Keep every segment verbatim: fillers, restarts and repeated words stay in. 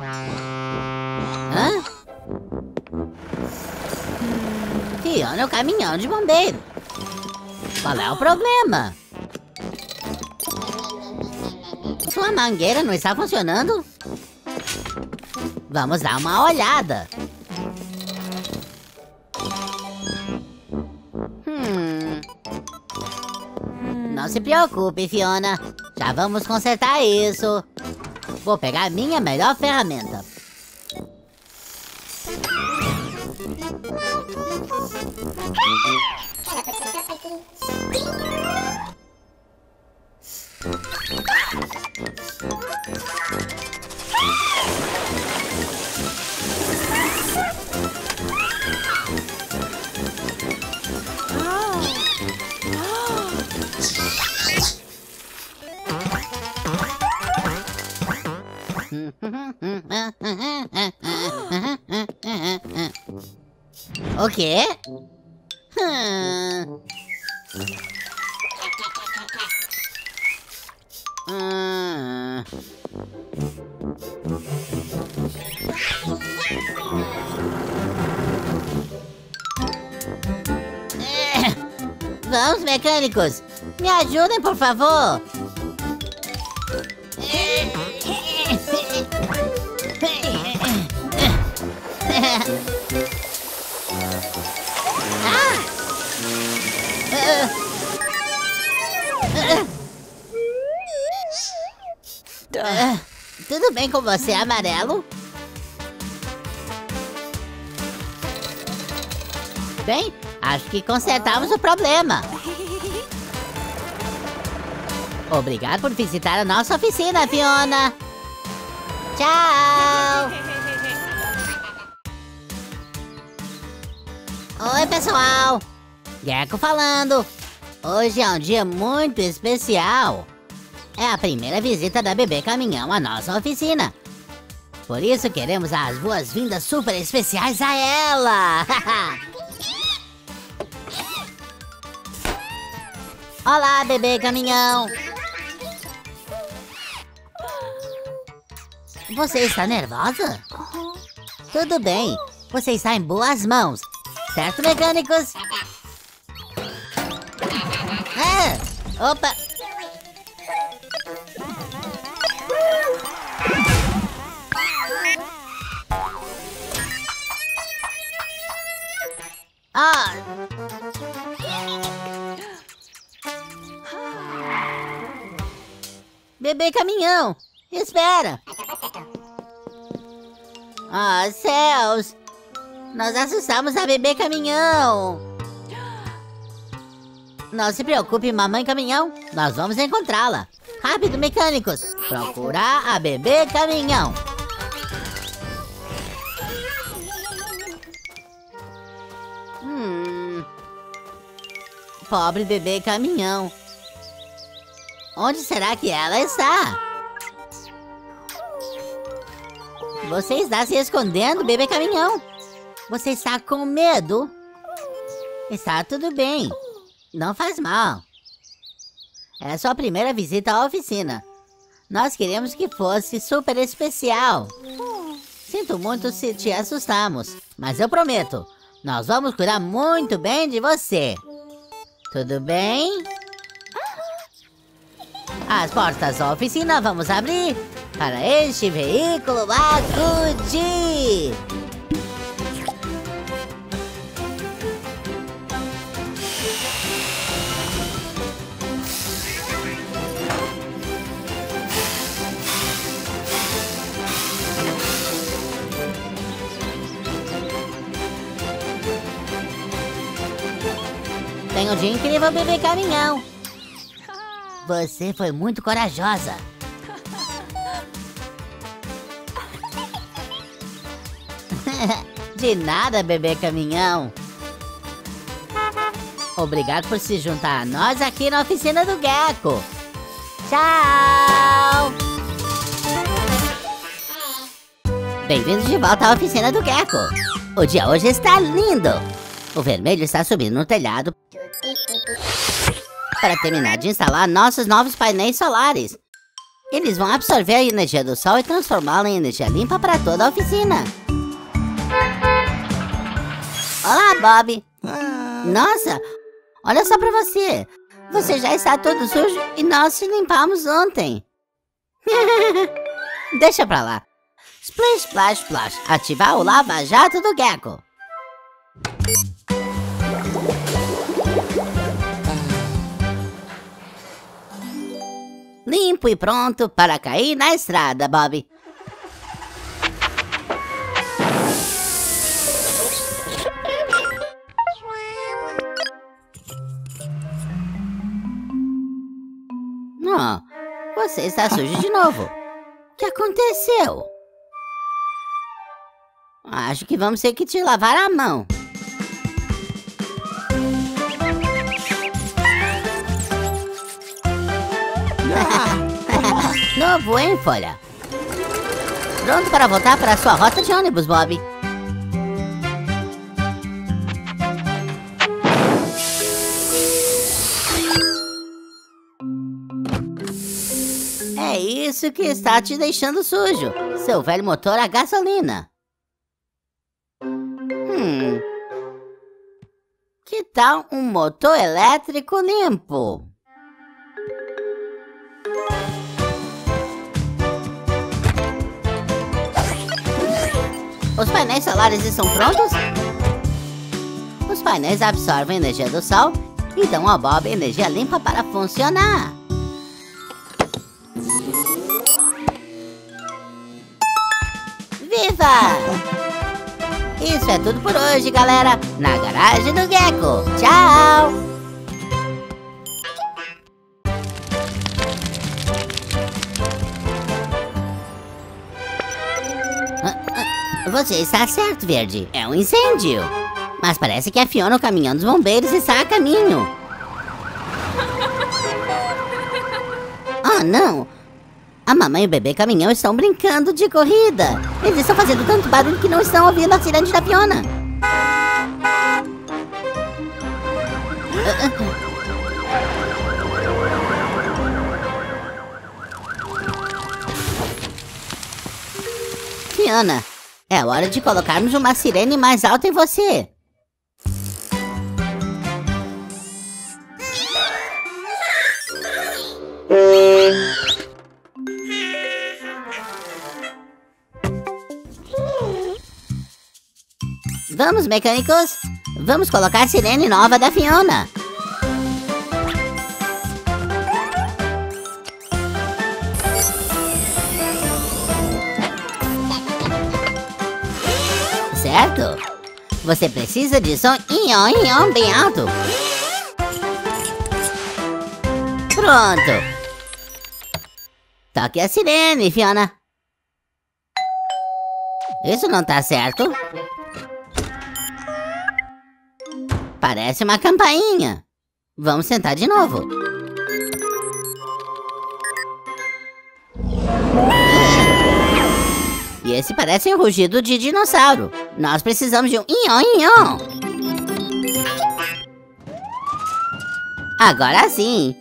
Hã? Fiona é o caminhão de bombeiro. Qual é o problema? Sua mangueira não está funcionando? Vamos dar uma olhada. Hum. Não se preocupe, Fiona. Já vamos consertar isso. Vou pegar a minha melhor ferramenta. O quê? Hum. Hum. É. Vamos, mecânicos! Me ajudem, por favor! Uh, tudo bem com você, amarelo? Bem, acho que consertamos o problema. Obrigado por visitar a nossa oficina, Fiona. Tchau. Oi, pessoal. Gecko falando. Hoje é um dia muito especial. É a primeira visita da bebê caminhão à nossa oficina. Por isso queremos as boas-vindas super especiais a ela. Olá, bebê caminhão. Você está nervosa? Tudo bem, você está em boas mãos. Certo, mecânicos? Ah, opa! Ah. Bebê caminhão, espera! Ah, céus! Nós assustamos a bebê caminhão! Não se preocupe, mamãe caminhão, nós vamos encontrá-la! Rápido, mecânicos! Procurar a bebê caminhão! Pobre bebê caminhão. Onde será que ela está? Você está se escondendo, bebê caminhão. Você está com medo? Está tudo bem. Não faz mal. É sua primeira visita à oficina. Nós queríamos que fosse super especial. Sinto muito se te assustamos, mas eu prometo, nós vamos cuidar muito bem de você. Tudo bem? As portas da oficina vamos abrir para este veículo acudir. Tenha um dia incrível, bebê caminhão. Você foi muito corajosa. De nada, bebê caminhão. Obrigado por se juntar a nós aqui na oficina do Gecko. Tchau. Bem-vindos de volta à oficina do Gecko. O dia hoje está lindo. O vermelho está subindo no telhado. para terminar de instalar nossos novos painéis solares. Eles vão absorver a energia do sol e transformá-la em energia limpa para toda a oficina. Olá, Bobby. Nossa, olha só para você. Você já está todo sujo e nós te limpamos ontem. Deixa pra lá. Splash, splash, splash. Ativar o lava-jato do Gecko. Limpo e pronto para cair na estrada, Bobby. Não, oh, você está sujo de novo. O que aconteceu? Acho que vamos ter que te lavar a mão. Novo em folha. Pronto para voltar para a sua rota de ônibus, Bobby. É isso que está te deixando sujo, seu velho motor a gasolina. Hum. Que tal um motor elétrico limpo? Os painéis solares estão prontos? Os painéis absorvem a energia do sol e dão ao Bob energia limpa para funcionar. Viva! Isso é tudo por hoje, galera, na garagem do Gecko. Tchau! Você está certo, Verde. É um incêndio. Mas parece que a Fiona, o caminhão dos bombeiros, está a caminho. Oh, não. A mamãe e o bebê caminhão estão brincando de corrida. Eles estão fazendo tanto barulho que não estão ouvindo a sirene da Fiona. Fiona... é hora de colocarmos uma sirene mais alta em você. Vamos, mecânicos. Vamos colocar a sirene nova da Fiona. Certo? Você precisa de som inhom, inhom, bem alto. Pronto. Toque a sirene, Fiona. Isso não tá certo. Parece uma campainha. Vamos sentar de novo. E esse parece um rugido de dinossauro. Nós precisamos de um inhom, inhom. Agora sim.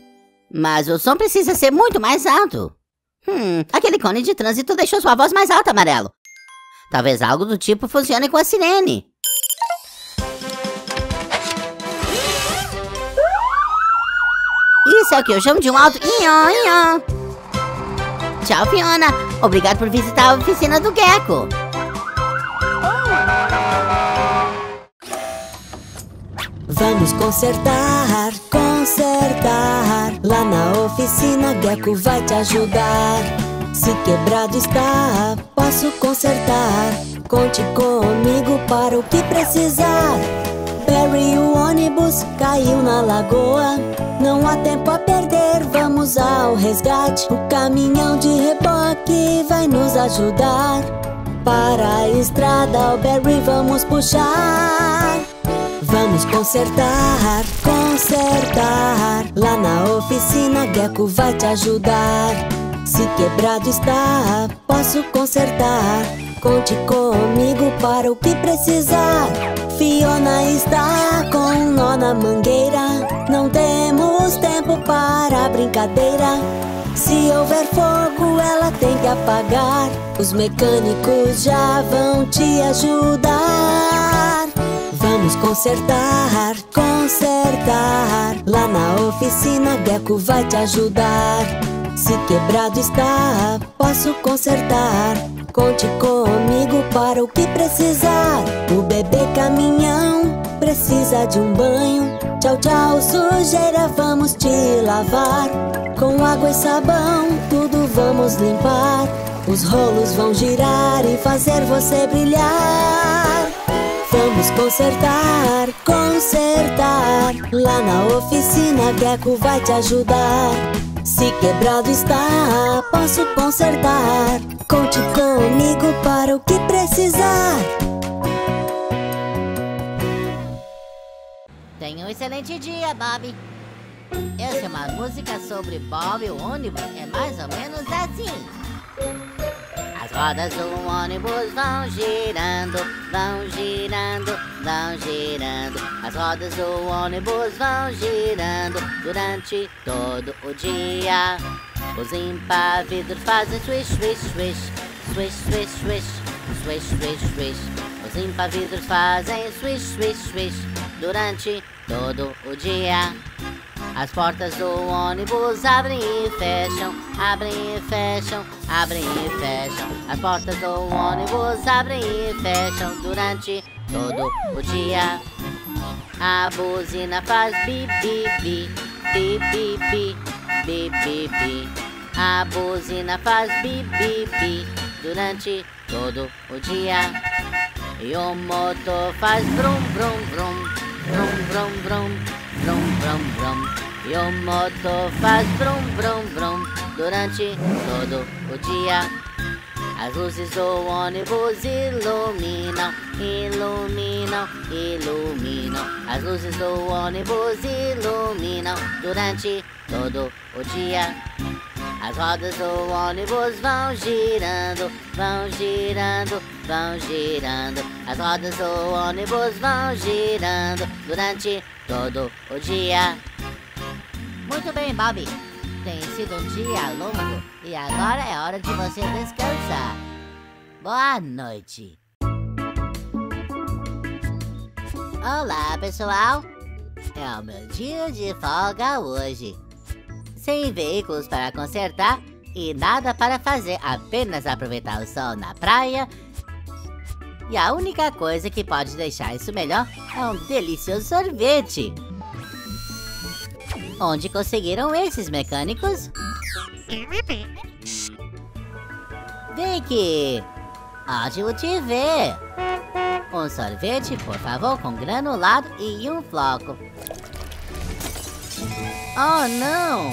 Mas o som precisa ser muito mais alto. Hum, aquele cone de trânsito deixou sua voz mais alta, Amarelo. Talvez algo do tipo funcione com a sirene. Isso é o que eu chamo de um alto inhom, inhom. Tchau, Fiona. Obrigado por visitar a oficina do Gecko. Vamos consertar, consertar. Lá na oficina, Gecko vai te ajudar. Se quebrado está, posso consertar. Conte comigo para o que precisar. Perry, o ônibus caiu na lagoa. Não há tempo a perder, vamos ao resgate. O caminhão de reboque vai nos ajudar. Para a estrada, o Barry vamos puxar. Vamos consertar, consertar. Lá na oficina, Gecko vai te ajudar. Se quebrado está, posso consertar. Conte comigo para o que precisar. Fiona está com um nó na mangueira. Não temos temos tempo para brincadeira. Se houver fogo, ela tem que apagar. Os mecânicos já vão te ajudar. Vamos consertar, consertar. Lá na oficina, Gecko vai te ajudar. Se quebrado está, posso consertar. Conte comigo para o que precisar. O bebê caminhão precisa de um banho. Tchau, tchau, sujeira, vamos te lavar. Com água e sabão, tudo vamos limpar. Os rolos vão girar e fazer você brilhar. Vamos consertar, consertar. Lá na oficina, Gecko vai te ajudar. Se quebrado está, posso consertar. Conte comigo para o que precisar. Tenha um excelente dia, Bobby. Essa é uma música sobre Bob e o ônibus. É mais ou menos assim. As rodas do ônibus vão girando, vão girando, vão girando. As rodas do ônibus vão girando durante todo o dia. Os impavíduos fazem swish, swish, swish, swish, swish, swish, swish, swish, swish. Os impavíduos fazem swish, swish, swish durante todo o dia. As portas do ônibus abrem e fecham, abrem e fecham, abrem e fecham. As portas do ônibus abrem e fecham durante todo o dia. A buzina faz bi, bi, bi, bi, bi, bi, bi, bi, bi. A buzina faz bi, bi, bi durante todo o dia. E o motor faz brum, brum, brum, brum, brum, brum, brum, brum, brum. E o motor faz brum, brum, brum durante todo o dia. As luzes do ônibus iluminam, iluminam, iluminam. As luzes do ônibus iluminam durante todo o dia. As rodas do ônibus vão girando, vão girando, vão girando. As rodas do ônibus vão girando durante todo o dia. Muito bem, Bobby. Tem sido um dia longo e agora é hora de você descansar. Boa noite. Olá, pessoal. É o meu dia de folga hoje. Sem veículos para consertar e nada para fazer, apenas aproveitar o sol na praia. E a única coisa que pode deixar isso melhor é um delicioso sorvete. Onde conseguiram esses mecânicos? Vicky! Ótimo te ver! Um sorvete, por favor, com granulado e um floco. Oh, não!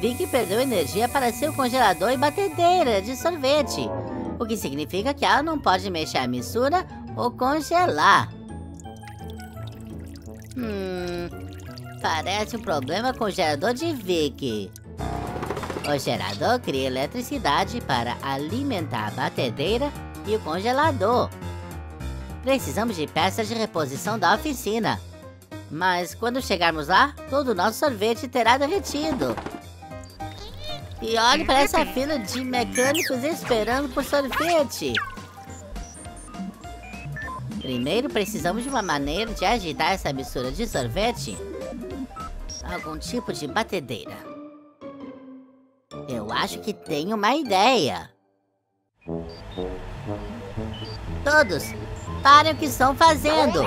Vicky perdeu energia para seu congelador e batedeira de sorvete, o que significa que ela não pode mexer a mistura ou congelar. Hum, parece um problema com o gerador de Vicky. O gerador cria eletricidade para alimentar a batedeira e o congelador. Precisamos de peças de reposição da oficina. Mas quando chegarmos lá, todo o nosso sorvete terá derretido. E olhe para essa fila de mecânicos esperando por sorvete. Primeiro, precisamos de uma maneira de agitar essa mistura de sorvete. Algum tipo de batedeira. Eu acho que tenho uma ideia. Todos, parem o que estão fazendo.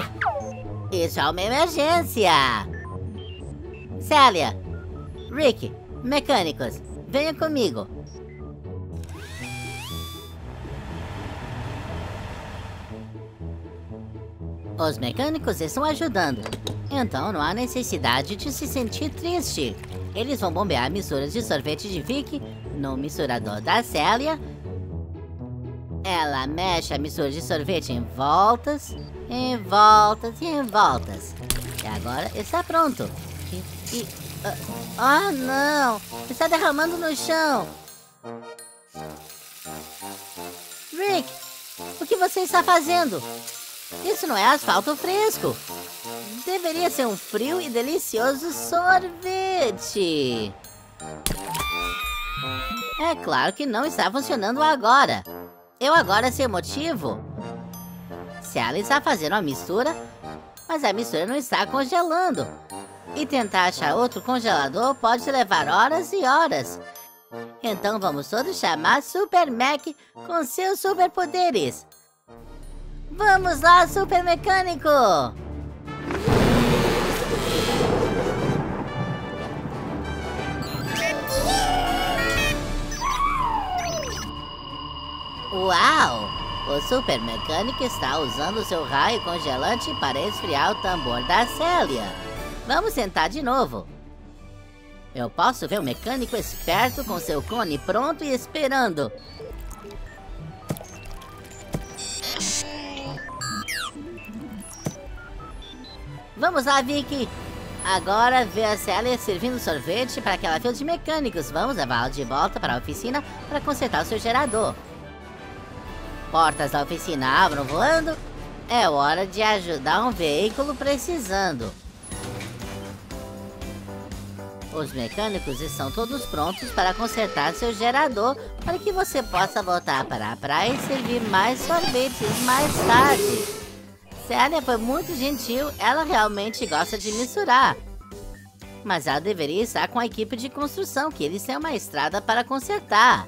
Isso é uma emergência. Célia, Rick, mecânicos, venham comigo. Os mecânicos estão ajudando, então não há necessidade de se sentir triste. Eles vão bombear misturas de sorvete de Vicky no misturador da Célia. Ela mexe a mistura de sorvete em voltas, em voltas e em voltas. E agora está pronto. E, e, oh, não! Está derramando no chão! Rick, o que você está fazendo? Isso não é asfalto fresco. Deve deveria ser um frio e delicioso sorvete. É claro que não está funcionando agora. Eu agora sei o motivo. Sally está fazendo uma mistura, mas a mistura não está congelando. E tentar achar outro congelador pode levar horas e horas. Então vamos todos chamar Super Mac com seus superpoderes. Vamos lá, Super Mecânico! Uau! O Super Mecânico está usando seu raio congelante para esfriar o tambor da Célia. Vamos tentar de novo. Eu posso ver o mecânico esperto com seu cone pronto e esperando. Vamos lá, Vicky! Agora vê a Célia servindo sorvete para aquela fila de mecânicos. Vamos levá-la de volta para a oficina para consertar o seu gerador. Portas da oficina abram voando. É hora de ajudar um veículo precisando. Os mecânicos estão todos prontos para consertar seu gerador para que você possa voltar para a praia e servir mais sorvetes mais tarde. Célia foi muito gentil, ela realmente gosta de misturar. Mas ela deveria estar com a equipe de construção, que eles têm uma estrada para consertar.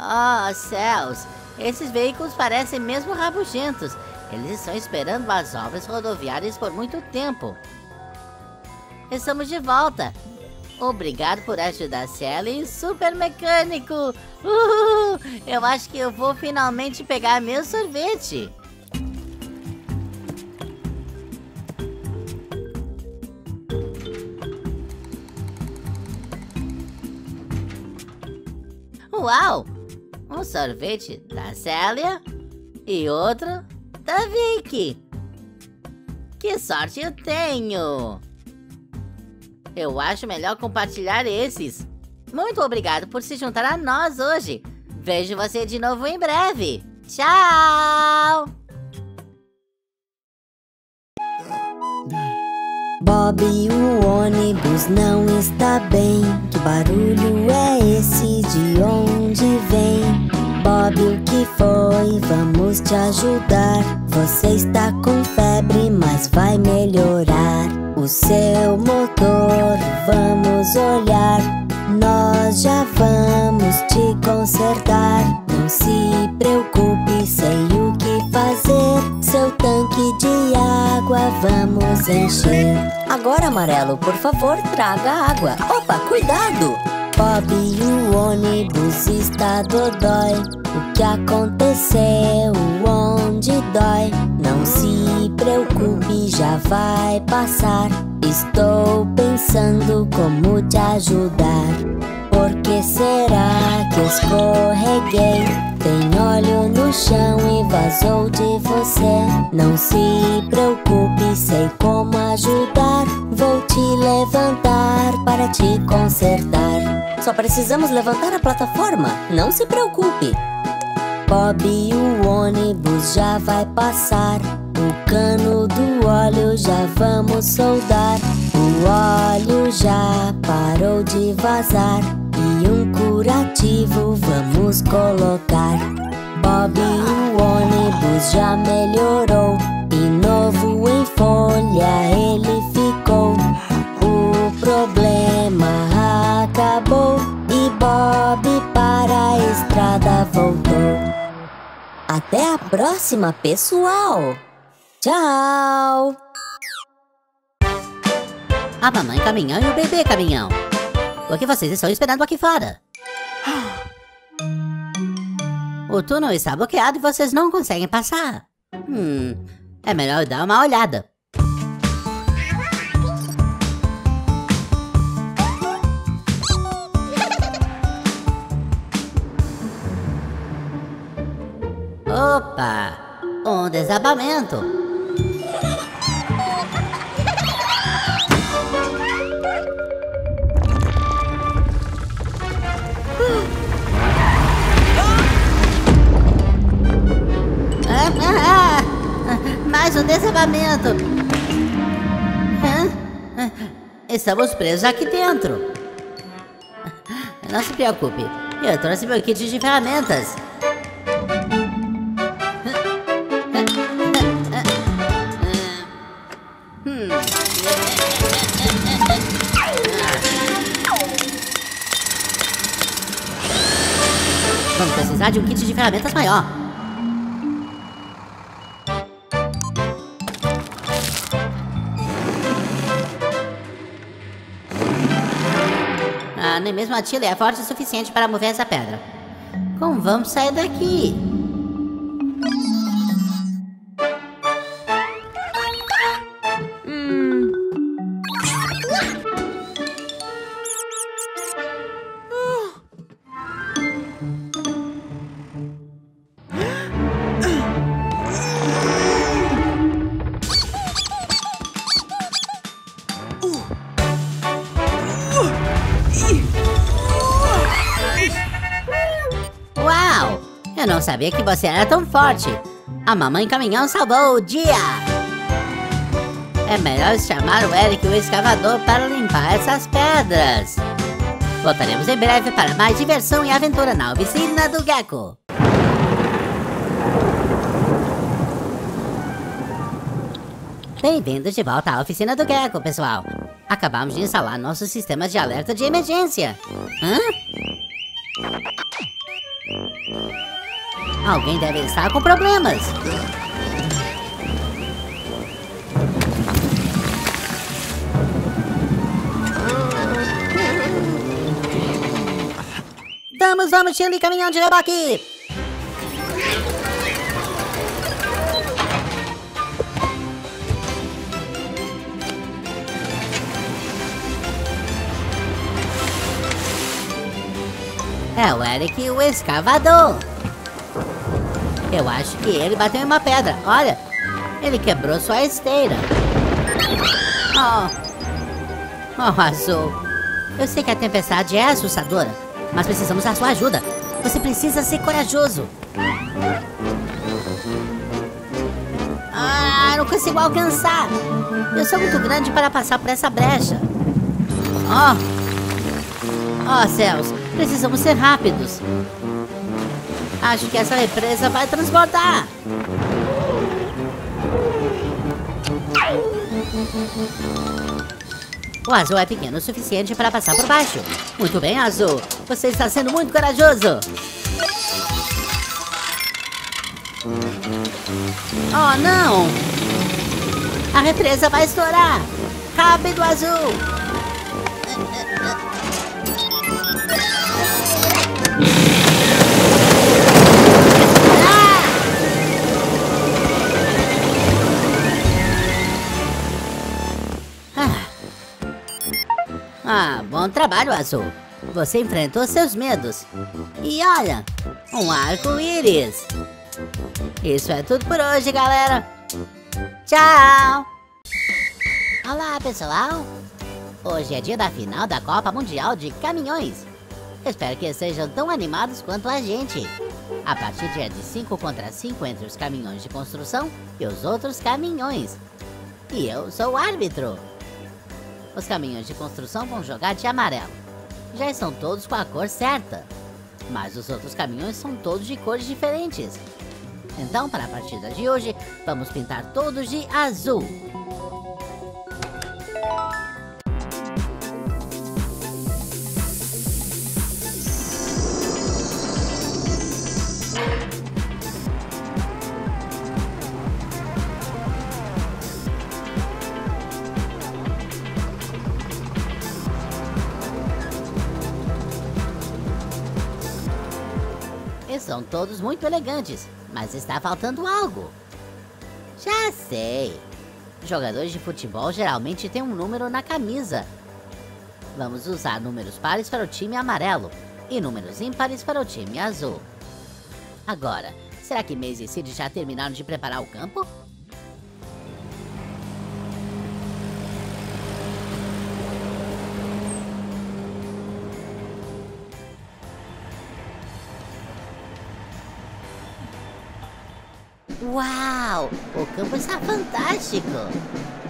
Oh, céus! Esses veículos parecem mesmo rabugentos. Eles estão esperando as obras rodoviárias por muito tempo. Estamos de volta. Obrigado por ajudar, Sally, Super Mecânico. Uhul! Eu acho que eu vou finalmente pegar meu sorvete. Uau! Um sorvete da Célia e outro da Vicky. Que sorte eu tenho! Eu acho melhor compartilhar esses. Muito obrigado por se juntar a nós hoje. Vejo você de novo em breve. Tchau! Bobby, o ônibus não está bem. Que barulho é esse? De onde vem? Bobby, o que foi? Vamos te ajudar. Você está com febre, mas vai melhorar. O seu motor, vamos olhar. Nós já vamos te consertar. Não se preocupe, sei o que fazer. Seu tanque de água vamos encher. Agora, amarelo, por favor, traga água. Opa, cuidado! Bobby, o ônibus está dodói. O que aconteceu? Onde dói? Não se preocupe, já vai passar. Estou pensando como te ajudar. Por que será que escorreguei? Tem óleo no chão e vazou de você. Não se preocupe, sei como ajudar. Vou te levantar para te consertar. Só precisamos levantar a plataforma, não se preocupe. Bobby, o ônibus já vai passar. O cano do óleo já vamos soldar. O óleo já parou de vazar. E um curativo vamos colocar. Bobby, o ônibus já melhorou. E novo em folha ele ficou. O problema acabou. E Bobby para a estrada voltou. Até a próxima, pessoal! Tchau! A mamãe caminhão e o bebê caminhão. O que vocês estão esperando aqui fora? O túnel está bloqueado e vocês não conseguem passar. Hum, é melhor dar uma olhada. Opa! Um desabamento! Mais um desabamento. Estamos presos aqui dentro. Não se preocupe. Eu trouxe meu kit de ferramentas. Vamos precisar de um kit de ferramentas maior. Ah, nem mesmo a Tila é forte o suficiente para mover essa pedra. Como vamos sair daqui? Eu sabia que você era tão forte. A mamãe caminhão salvou o dia. É melhor chamar o Eric, o escavador, para limpar essas pedras. Voltaremos em breve para mais diversão e aventura na oficina do Gecko. Bem-vindos de volta à oficina do Gecko, pessoal. Acabamos de instalar nossos sistemas de alerta de emergência. Hã? Alguém deve estar com problemas. Vamos, vamos, Tila e caminhão de reboque. É o Eric, o escavador. Eu acho que ele bateu em uma pedra. Olha, ele quebrou sua esteira. Oh, oh, azul. Eu sei que a tempestade é assustadora, mas precisamos da sua ajuda. Você precisa ser corajoso. Ah, não consigo alcançar. Eu sou muito grande para passar por essa brecha. Oh, oh, céus. Precisamos ser rápidos. Acho que essa represa vai transbordar. O azul é pequeno o suficiente para passar por baixo. Muito bem, azul. Você está sendo muito corajoso. Oh, não. A represa vai estourar. Rápido, azul. Ah, bom trabalho, azul. Você enfrentou seus medos. E olha, um arco-íris. Isso é tudo por hoje, galera. Tchau! Olá, pessoal. Hoje é dia da final da Copa Mundial de Caminhões. Espero que sejam tão animados quanto a gente. A partida é de cinco contra cinco entre os caminhões de construção e os outros caminhões. E eu sou o árbitro. Os caminhões de construção vão jogar de amarelo. Já estão todos com a cor certa. Mas os outros caminhões são todos de cores diferentes. Então, para a partida de hoje, vamos pintar todos de azul. São todos muito elegantes, mas está faltando algo. Já sei. Jogadores de futebol geralmente têm um número na camisa. Vamos usar números pares para o time amarelo e números ímpares para o time azul. Agora, será que Maisy e Sid já terminaram de preparar o campo? Uau! O campo está fantástico!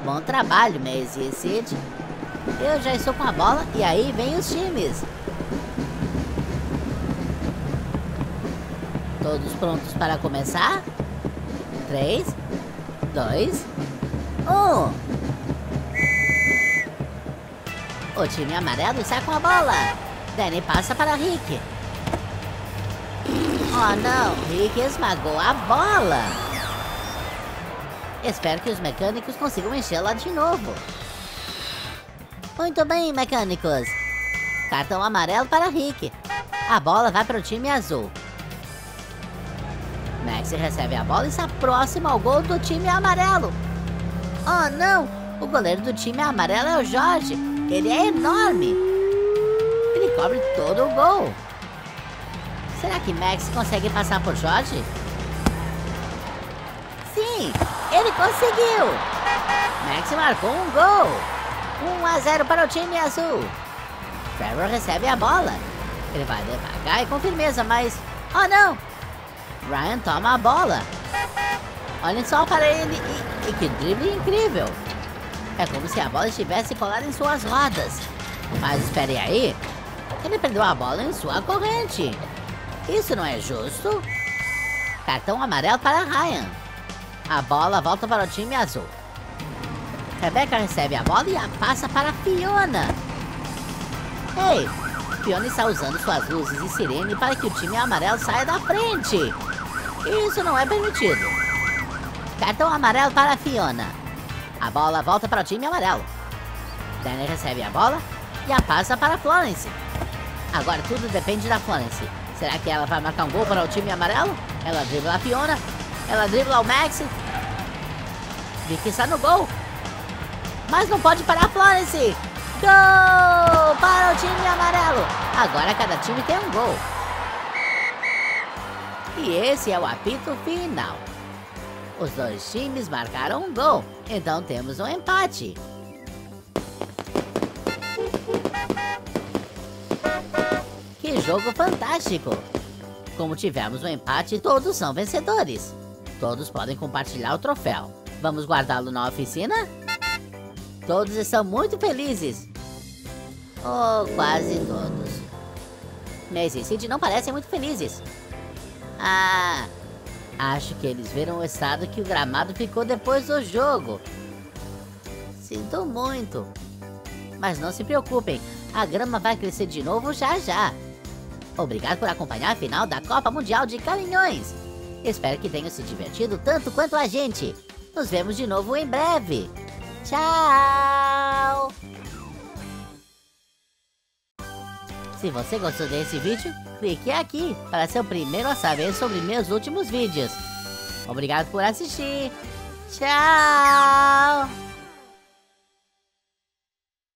Bom trabalho, Maisy e Sid! Eu já estou com a bola e aí vem os times. Todos prontos para começar? três, dois, um. O time amarelo está com a bola. Danny passa para Rick. Oh não, Rick esmagou a bola. Espero que os mecânicos consigam enchê-la de novo. Muito bem, mecânicos. Cartão amarelo para Rick. A bola vai para o time azul. Maxi recebe a bola e está próximo ao gol do time amarelo. Oh não, o goleiro do time amarelo é o Jorge. Ele é enorme. Ele cobre todo o gol. Será que Maxi consegue passar por Jorge? Sim, ele conseguiu. Maxi marcou um gol. um a zero para o time azul. Trevor recebe a bola. Ele vai devagar e com firmeza, mas... Oh não! Ryan toma a bola. Olhem só para ele e, e que drible incrível. É como se a bola estivesse colada em suas rodas. Mas espere aí. Ele perdeu a bola em sua corrente. Isso não é justo. Cartão amarelo para Ryan. A bola volta para o time azul. Rebecca recebe a bola e a passa para Fiona. Ei, Fiona está usando suas luzes e sirene para que o time amarelo saia da frente. Isso não é permitido. Cartão amarelo para Fiona. A bola volta para o time amarelo. Danny recebe a bola e a passa para Florence. Agora tudo depende da Florence. Será que ela vai marcar um gol para o time amarelo? Ela dribla a Fiona. Ela dribla o Maxi. Vicky está no gol. Mas não pode parar a Florence. Gol para o time amarelo. Agora cada time tem um gol. E esse é o apito final. Os dois times marcaram um gol, então temos um empate. Que jogo fantástico! Como tivemos um empate, todos são vencedores. Todos podem compartilhar o troféu. Vamos guardá-lo na oficina? Todos estão muito felizes. Oh, quase todos. Maisy e Sid não parecem muito felizes. Ah... Acho que eles viram o estado que o gramado ficou depois do jogo. Sinto muito. Mas não se preocupem, a grama vai crescer de novo já já. Obrigado por acompanhar a final da Copa Mundial de Caminhões. Espero que tenham se divertido tanto quanto a gente. Nos vemos de novo em breve. Tchau! Se você gostou desse vídeo, clique aqui para ser o primeiro a saber sobre meus últimos vídeos. Obrigado por assistir. Tchau!